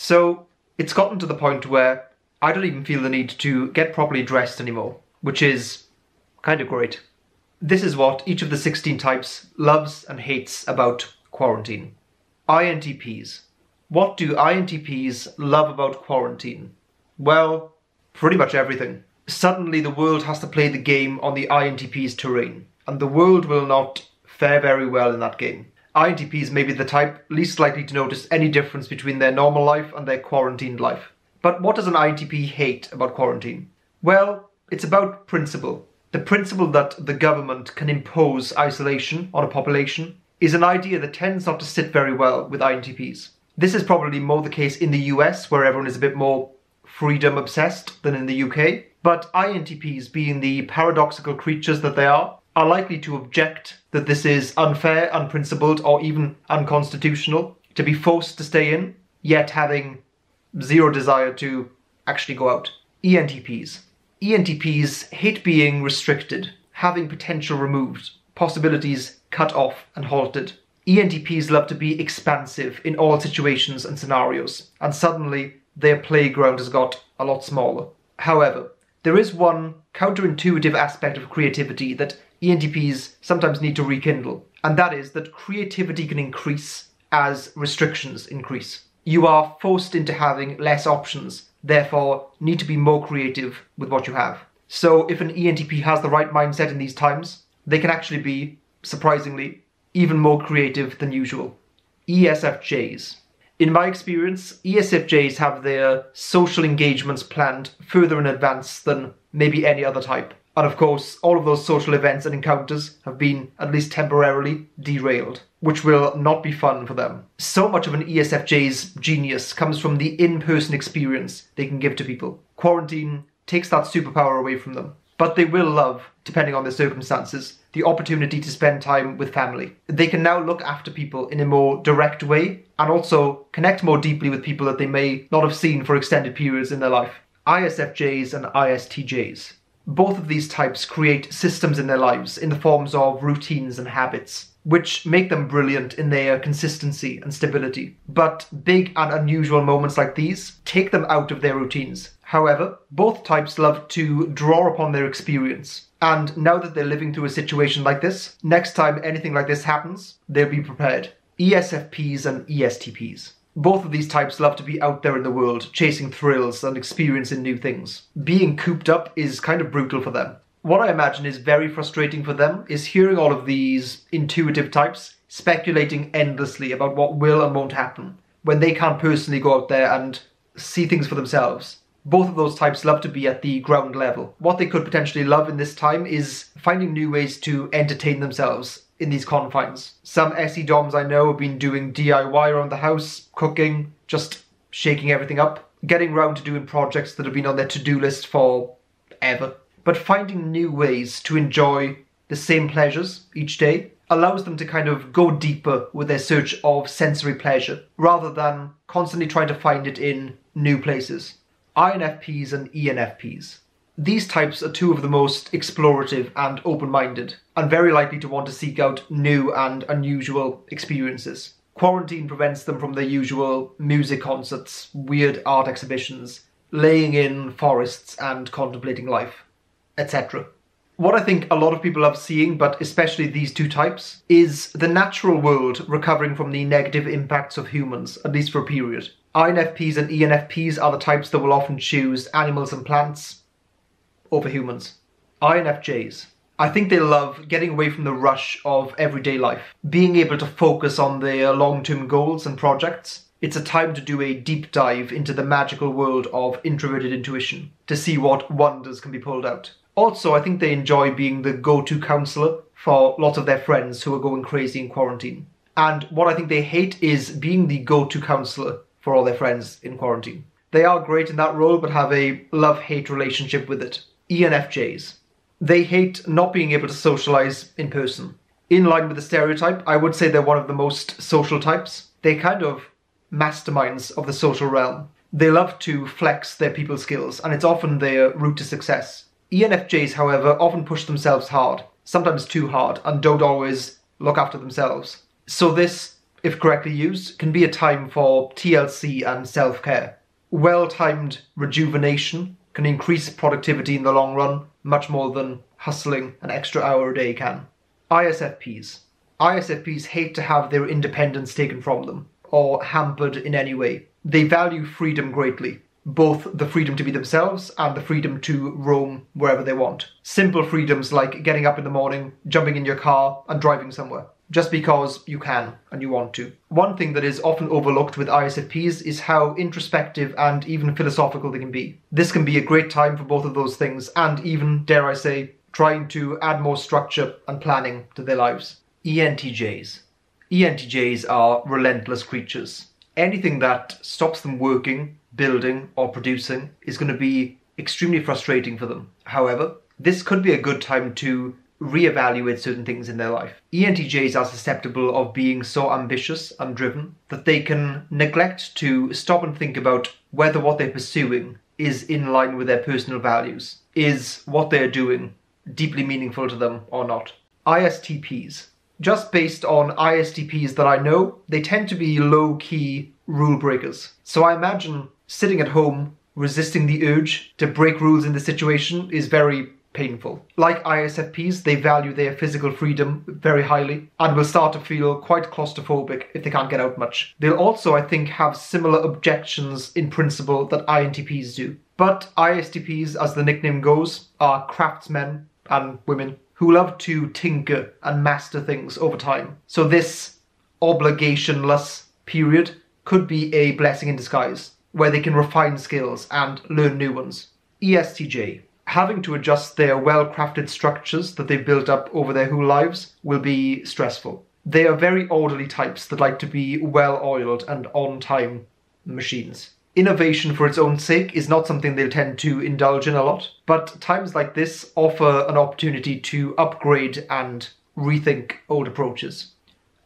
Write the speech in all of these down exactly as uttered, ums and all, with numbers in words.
So it's gotten to the point where I don't even feel the need to get properly dressed anymore, which is kind of great. This is what each of the sixteen types loves and hates about quarantine. I N T Ps. What do I N T Ps love about quarantine? Well, pretty much everything. Suddenly the world has to play the game on the I N T P's terrain, and the world will not fare very well in that game. I N T Ps may be the type least likely to notice any difference between their normal life and their quarantined life. But what does an I N T P hate about quarantine? Well, it's about principle. The principle that the government can impose isolation on a population is an idea that tends not to sit very well with I N T Ps. This is probably more the case in the U S, where everyone is a bit more freedom obsessed than in the U K. But I N T Ps, being the paradoxical creatures that they are, are likely to object that this is unfair, unprincipled, or even unconstitutional, to be forced to stay in, yet having zero desire to actually go out. E N T Ps. E N T Ps hate being restricted, having potential removed, possibilities cut off and halted. E N T Ps love to be expansive in all situations and scenarios, and suddenly their playground has got a lot smaller. However, there is one counterintuitive aspect of creativity that E N T Ps sometimes need to rekindle, and that is that creativity can increase as restrictions increase. You are forced into having less options, therefore need to be more creative with what you have. So if an E N T P has the right mindset in these times, they can actually be, surprisingly, even more creative than usual. E S F Js. In my experience, E S F Js have their social engagements planned further in advance than maybe any other type. And of course, all of those social events and encounters have been, at least temporarily, derailed, which will not be fun for them. So much of an E S F J's genius comes from the in-person experience they can give to people. Quarantine takes that superpower away from them. But they will love, depending on their circumstances, the opportunity to spend time with family. They can now look after people in a more direct way and also connect more deeply with people that they may not have seen for extended periods in their life. I S F Js and I S T Js. Both of these types create systems in their lives in the forms of routines and habits, which make them brilliant in their consistency and stability. But big and unusual moments like these take them out of their routines. However, both types love to draw upon their experience. And now that they're living through a situation like this, next time anything like this happens, they'll be prepared. E S F Ps and E S T Ps. Both of these types love to be out there in the world, chasing thrills and experiencing new things. Being cooped up is kind of brutal for them. What I imagine is very frustrating for them is hearing all of these intuitive types speculating endlessly about what will and won't happen, when they can't personally go out there and see things for themselves. Both of those types love to be at the ground level. What they could potentially love in this time is finding new ways to entertain themselves in these confines. Some S E Doms I know have been doing D I Y around the house, cooking, just shaking everything up, getting round to doing projects that have been on their to-do list for ever. But finding new ways to enjoy the same pleasures each day allows them to kind of go deeper with their search of sensory pleasure, rather than constantly trying to find it in new places. I N F Ps and E N F Ps. These types are two of the most explorative and open-minded, and very likely to want to seek out new and unusual experiences. Quarantine prevents them from their usual music concerts, weird art exhibitions, laying in forests and contemplating life, et cetera. What I think a lot of people love seeing, but especially these two types, is the natural world recovering from the negative impacts of humans, at least for a period. I N F Ps and E N F Ps are the types that will often choose animals and plants over humans. I N F Js. I think they love getting away from the rush of everyday life, being able to focus on their long-term goals and projects. It's a time to do a deep dive into the magical world of introverted intuition, to see what wonders can be pulled out. Also, I think they enjoy being the go-to counsellor for lots of their friends who are going crazy in quarantine. And what I think they hate is being the go-to counsellor for all their friends in quarantine. They are great in that role, but have a love-hate relationship with it. E N F Js. They hate not being able to socialise in person. In line with the stereotype, I would say they're one of the most social types. They kind of masterminds of the social realm. They love to flex their people skills, and it's often their route to success. E N F Js, however, often push themselves hard, sometimes too hard, and don't always look after themselves. So this if correctly used, can be a time for T L C and self-care. Well-timed rejuvenation can increase productivity in the long run, much more than hustling an extra hour a day can. I S F Ps. I S F Ps hate to have their independence taken from them, or hampered in any way. They value freedom greatly, both the freedom to be themselves and the freedom to roam wherever they want. Simple freedoms like getting up in the morning, jumping in your car, and driving somewhere, just because you can and you want to. One thing that is often overlooked with I S F Ps is how introspective and even philosophical they can be. This can be a great time for both of those things, and even, dare I say, trying to add more structure and planning to their lives. E N T Js. E N T Js are relentless creatures. Anything that stops them working, building, or producing is going to be extremely frustrating for them. However, this could be a good time to reevaluate certain things in their life. E N T Js are susceptible of being so ambitious and driven that they can neglect to stop and think about whether what they're pursuing is in line with their personal values. Is what they're doing deeply meaningful to them or not? I S T Ps. Just based on I S T Ps that I know, they tend to be low-key rule breakers. So I imagine sitting at home, resisting the urge to break rules in this situation is very painful. Like I S F Ps, they value their physical freedom very highly and will start to feel quite claustrophobic if they can't get out much. They'll also, I think, have similar objections in principle that I N T Ps do. But I S T Ps, as the nickname goes, are craftsmen and women who love to tinker and master things over time. So this obligationless period could be a blessing in disguise, where they can refine skills and learn new ones. E S T J. Having to adjust their well-crafted structures that they've built up over their whole lives will be stressful. They are very orderly types that like to be well-oiled and on-time machines. Innovation for its own sake is not something they'll tend to indulge in a lot, but times like this offer an opportunity to upgrade and rethink old approaches.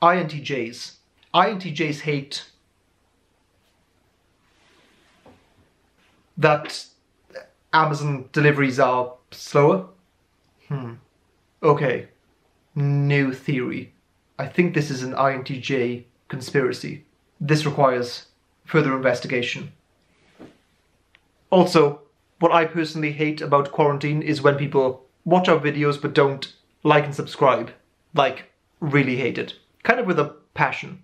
I N T Js. I N T Js hate that Amazon deliveries are slower. Hmm. Okay. New theory. I think this is an I N T J conspiracy. This requires further investigation. Also, what I personally hate about quarantine is when people watch our videos but don't like and subscribe. Like, really hate it. Kind of with a passion.